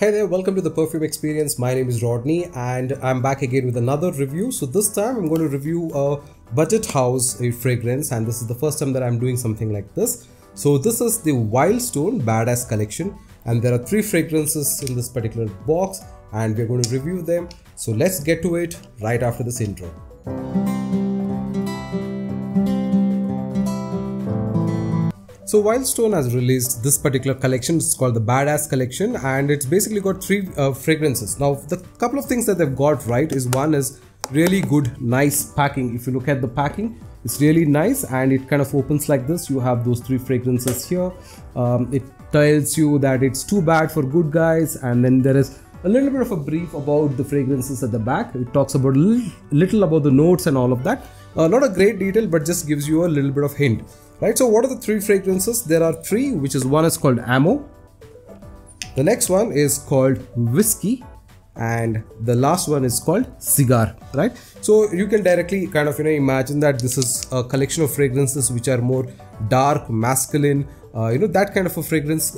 Hey there, welcome to the Perfume Experience. My name is Rodney and I'm back again with another review. So this time I'm going to review a budget house fragrance, and this is the first time that I'm doing something like this. So this is the Wildstone Badass Collection, and there are three fragrances in this particular box and we're going to review them. So let's get to it right after this intro. So Wildstone has released this particular collection. It's called the Badass Collection, and it's basically got three fragrances. Now the couple of things that they've got right is, one is really good, nice packing. If you look at the packing, it's really nice and it kind of opens like this. You have those three fragrances here. It tells you that it's too bad for good guys, and then there is a little bit of a brief about the fragrances at the back. It talks about little about the notes and all of that. Not a great detail, but just gives you a little bit of hint, right? So what are the three fragrances? There are three, which is one is called Ammo, the next one is called Whiskey, and the last one is called Cigar, right? So you can directly kind of, you know, imagine that this is a collection of fragrances which are more dark, masculine, you know, that kind of a fragrance,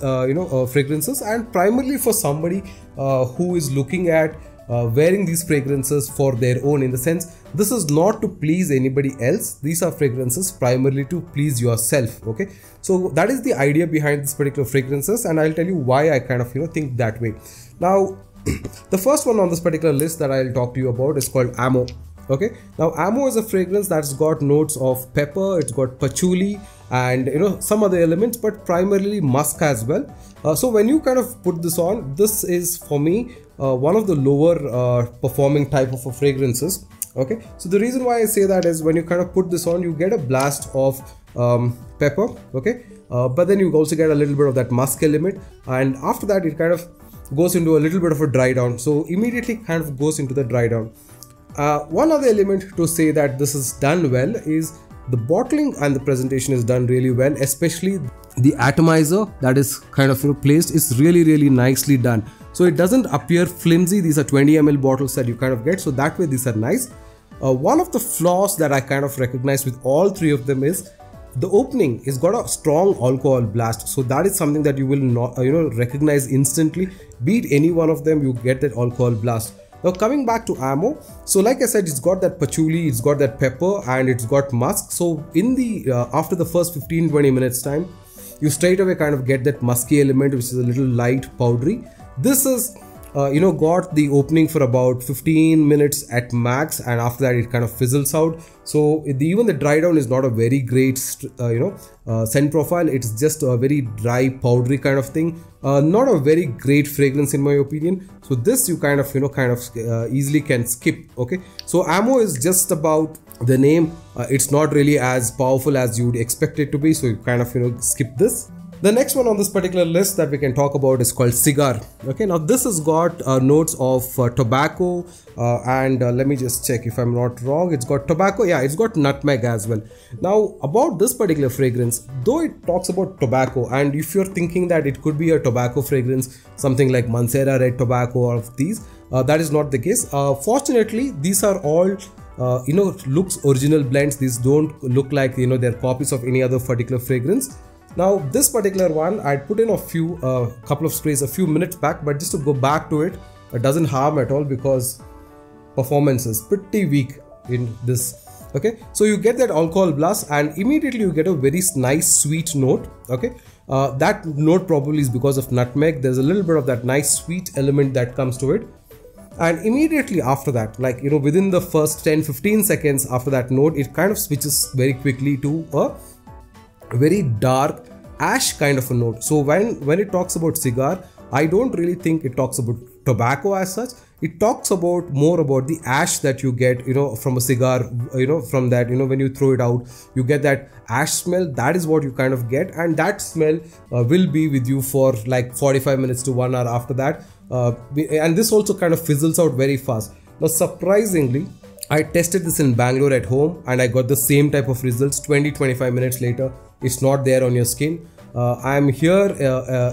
fragrances, and primarily for somebody who is looking at wearing these fragrances for their own, in the sense this is not to please anybody else. These are fragrances primarily to please yourself, okay? So that is the idea behind these particular fragrances, and I'll tell you why I kind of, you know, think that way. Now the first one on this particular list that I'll talk to you about is called Ammo, okay? Now Ammo is a fragrance that's got notes of pepper, it's got patchouli, and you know, some other elements, but primarily musk as well. So when you kind of put this on, this is for me one of the lower performing type of fragrances, okay? So the reason why I say that is, when you kind of put this on, you get a blast of pepper, okay? But then you also get a little bit of that musk element, and after that it kind of goes into a little bit of a dry down. So immediately kind of goes into the dry down. One other element to say that this is done well is the bottling and the presentation is done really well, especially the atomizer that is kind of, you know, placed is really nicely done. So it doesn't appear flimsy. These are 20 ml bottles that you kind of get, so that way these are nice. One of the flaws that I kind of recognize with all three of them is the opening is got a strong alcohol blast. So that is something that you will not, you know, recognize instantly. Be it any one of them, you get that alcohol blast. Now coming back to Ammo, so like I said, it's got that patchouli, it's got that pepper, and it's got musk. So in the after the first 15-20 minutes time, you straight away kind of get that musky element, which is a little light, powdery. This is you know, got the opening for about 15 minutes at max, and after that it kind of fizzles out. So even the dry down is not a very great scent profile. It's just a very dry, powdery kind of thing. Not a very great fragrance in my opinion. So this you kind of, you know, easily can skip, okay? So Ammo is just about the name. It's not really as powerful as you'd expect it to be, so you kind of, you know, skip this. The next one on this particular list that we can talk about is called Cigar. Okay, now this has got notes of tobacco, and let me just check if I'm not wrong. It's got tobacco, yeah, it's got nutmeg as well. Now about this particular fragrance, though it talks about tobacco, and if you're thinking that it could be a tobacco fragrance, something like Mancera Red Tobacco or of these, that is not the case. Fortunately, these are all you know, looks original blends. These don't look like, you know, they're copies of any other particular fragrance. Now this particular one, I put in a couple of sprays a few minutes back, but just to go back to it, it doesn't harm at all because performance is pretty weak in this, okay? So you get that alcohol blast and immediately you get a very nice sweet note, okay? That note probably is because of nutmeg. There's a little bit of that nice sweet element that comes to it, and immediately after that, like, you know, within the first 10-15 seconds after that note, it kind of switches very quickly to a very dark ash kind of a note. So when it talks about cigar, I don't really think it talks about tobacco as such. It talks about more about the ash that you get, you know, from a cigar, you know, from that, you know, when you throw it out, you get that ash smell. That is what you kind of get, and that smell will be with you for like 45 minutes to 1 hour after that, and this also kind of fizzles out very fast. Now surprisingly, I tested this in Bangalore at home and I got the same type of results. 20-25 minutes later, it's not there on your skin. I'm here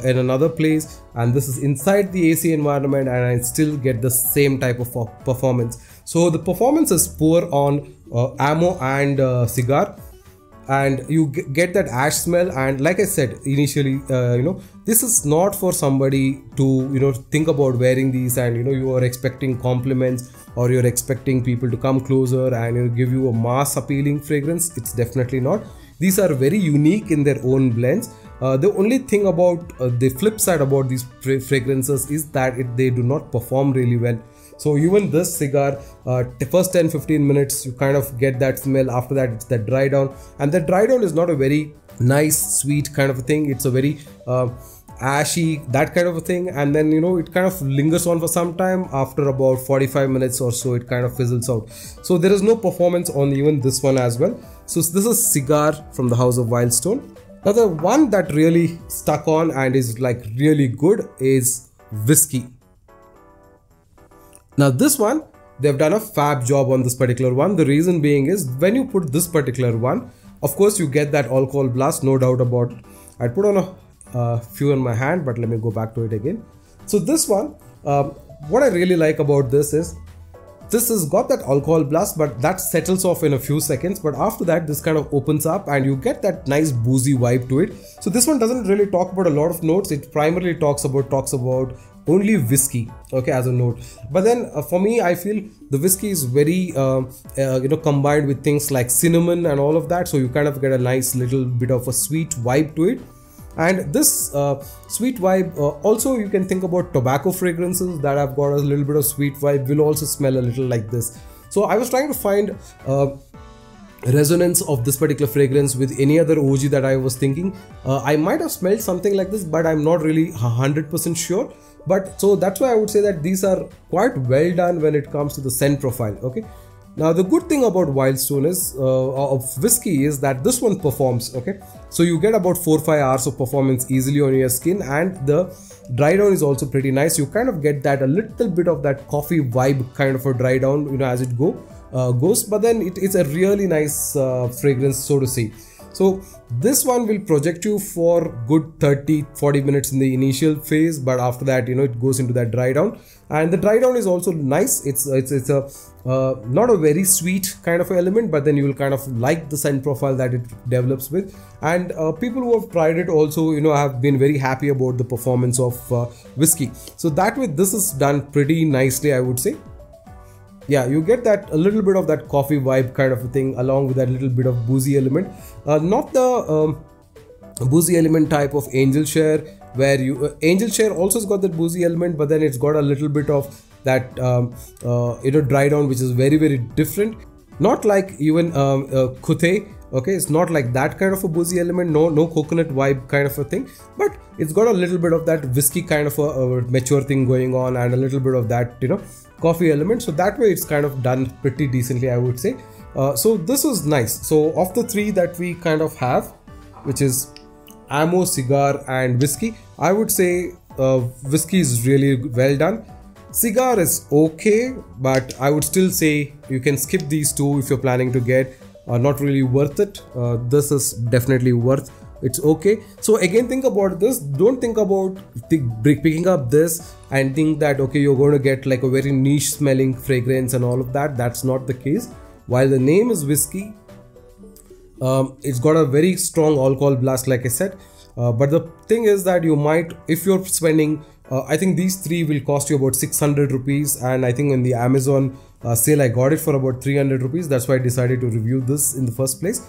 in another place, and this is inside the AC environment, and I still get the same type of performance. So the performance is poor on Ammo and Cigar. and you get that ash smell. And like I said initially, this is not for somebody to think about wearing these and you are expecting compliments or you're expecting people to come closer and give you a mass appealing fragrance. It's definitely not. These are very unique in their own blends. The only thing about the flip side about these fragrances is that they do not perform really well. So even this cigar, the first 10-15 minutes you kind of get that smell. After that it's that dry down, and the dry down is not a very nice sweet kind of a thing. It's a very ashy, that kind of a thing, and then it kind of lingers on for some time. After about 45 minutes or so it kind of fizzles out. So there is no performance on even this one as well. So this is Cigar from the house of Wildstone. Now the one that really stuck on and is like really good is Whiskey. Now this one, they've done a fab job on this particular one. The reason being is when you put this particular one, of course you get that alcohol blast, no doubt about it. I put on a few in my hand, but let me go back to it again. So this one, what I really like about this has got that alcohol blast, but that settles off in a few seconds. But after that this kind of opens up and you get that nice boozy vibe to it. So this one doesn't really talk about a lot of notes. It primarily talks about only whiskey, okay, as a note. But then for me, I feel the whiskey is very combined with things like cinnamon and all of that, so you kind of get a nice little bit of a sweet vibe to it. And this sweet vibe, also you can think about tobacco fragrances that have got a little bit of sweet vibe will also smell a little like this. So I was trying to find resonance of this particular fragrance with any other OG that I was thinking. I might have smelled something like this, but I'm not really 100% sure. But so that's why I would say that these are quite well done when it comes to the scent profile, okay. Now the good thing about Wildstone is, of Whiskey, is that this one performs, okay. So you get about 4-5 hours of performance easily on your skin, and the dry down is also pretty nice. You kind of get that a little bit of that coffee vibe kind of a dry down, as it goes. But then it's a really nice fragrance, so to say. So this one will project you for good 30-40 minutes in the initial phase, but after that it goes into that dry down. And the dry down is also nice. It's a not a very sweet kind of element, but then you will kind of like the scent profile that it develops with. And people who have tried it also have been very happy about the performance of Whiskey. So that way this is done pretty nicely, I would say. Yeah, you get that a little bit of that coffee vibe kind of a thing along with that little bit of boozy element. Not the boozy element type of Angel Share, where Angel Share also has got that boozy element, but then it's got a little bit of that dry down, which is very, very different. Not like even Kuthe, okay, it's not like that kind of a boozy element, no coconut vibe kind of a thing, but it's got a little bit of that whiskey kind of a mature thing going on, and a little bit of that coffee element. So that way it's kind of done pretty decently, I would say. So this is nice. So of the three that we kind of have, which is Ammo, Cigar and Whiskey, I would say Whiskey is really well done. Cigar is okay, but I would still say you can skip these two if you're planning to get. Not really worth it. This is definitely worth. It's okay. So again, think about this. Don't think about picking up this and think that okay, you're going to get like a very niche smelling fragrance and all of that. That's not the case. While the name is Whiskey, it's got a very strong alcohol blast, like I said. But the thing is that you might, if you're spending, I think these three will cost you about 600 rupees, and I think in the Amazon sale I got it for about 300 rupees. That's why I decided to review this in the first place.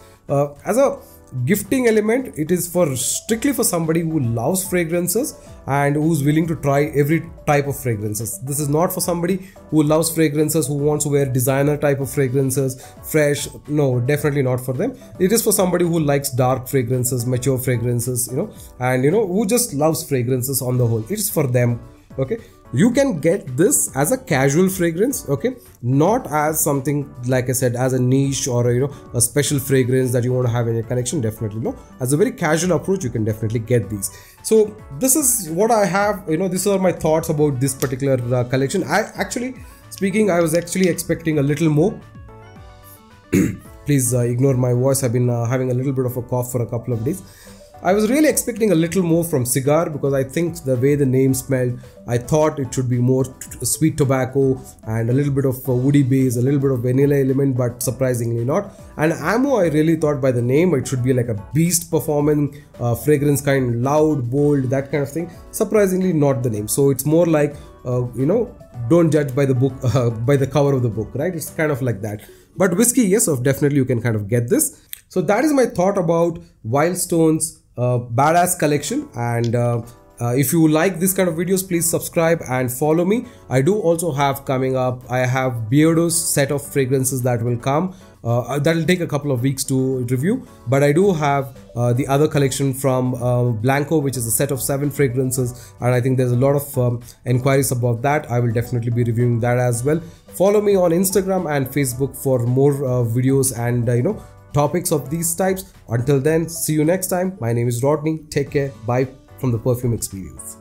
As a gifting element, it is strictly for somebody who loves fragrances and who's willing to try every type of fragrances. This is not for somebody who loves fragrances, who wants to wear designer type of fragrances, fresh. No, definitely not for them. It is for somebody who likes dark fragrances, mature fragrances, and who just loves fragrances on the whole. It's for them, okay. You can get this as a casual fragrance, okay, not as something, like I said, as a niche or a special fragrance that you want to have in your collection. Definitely no. As a very casual approach, you can definitely get these. So this is what I have. These are my thoughts about this particular collection. I was actually expecting a little more. Please ignore my voice. I've been having a little bit of a cough for a couple of days. I was really expecting a little more from Cigar because I think the way the name smelled, I thought it should be more sweet tobacco and a little bit of woody base, a little bit of vanilla element, but surprisingly not. And Ammo, I really thought by the name it should be like a beast performing fragrance kind, loud, bold, that kind of thing. Surprisingly not the name. So it's more like, you know, don't judge by the book, by the cover of the book, right? It's kind of like that. But Whiskey, yes, definitely you can kind of get this. So that is my thought about Wildstone's Badass Collection, and if you like this kind of videos, please subscribe and follow me. I do also have coming up, I have Beardo's set of fragrances that will come. That'll take a couple of weeks to review, but I do have the other collection from Blanco, which is a set of 7 fragrances, and I think there's a lot of inquiries about that. I will definitely be reviewing that as well. Follow me on Instagram and Facebook for more videos and you know, topics of these types. Until then, see you next time. My name is Rodney. Take care. Bye from the Perfume Experience.